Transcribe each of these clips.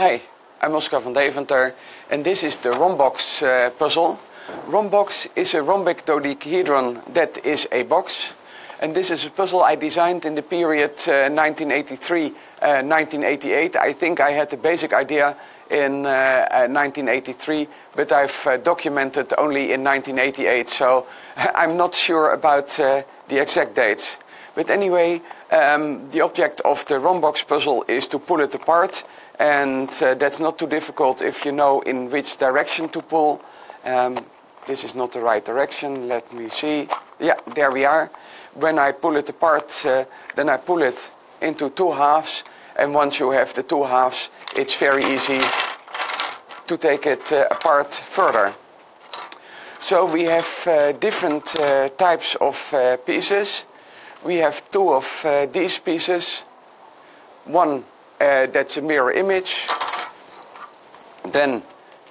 Hi, I'm Oskar van Deventer and this is the Rhombox puzzle. Rhombox is a rhombic dodecahedron that is a box, and this is a puzzle I designed in the period 1983-1988. I think I had the basic idea in 1983, but I've documented only in 1988, so I'm not sure about the exact dates. But anyway, the object of the Rhombox puzzle is to pull it apart, and that's not too difficult if you know in which direction to pull. This is not the right direction, let me see. Yeah, there we are. When I pull it apart, then I pull it into two halves, and once you have the two halves, it's very easy to take it apart further. So we have different types of pieces. We have two of these pieces, one that's a mirror image, then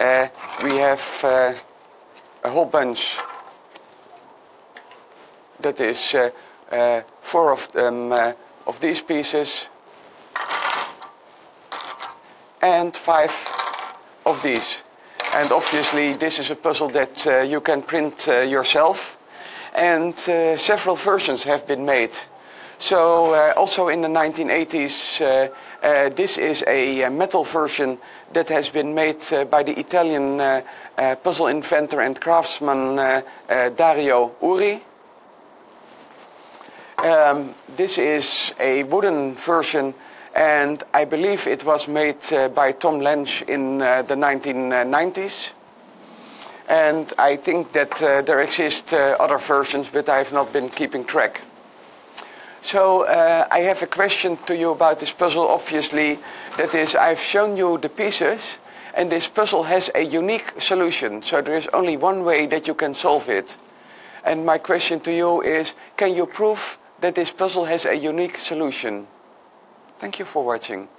we have a whole bunch that is four of them of these pieces and five of these. And obviously this is a puzzle that you can print yourself. And several versions have been made. So also in the 1980s, this is a metal version that has been made by the Italian puzzle inventor and craftsman Dario Uri. This is a wooden version, and I believe it was made by Tom Lensch in the 1990s. And I think that there exist other versions, but I have not been keeping track. So I have a question to you about this puzzle, obviously. That is, I've shown you the pieces, and this puzzle has a unique solution. So there is only one way that you can solve it. And my question to you is, can you prove that this puzzle has a unique solution? Thank you for watching.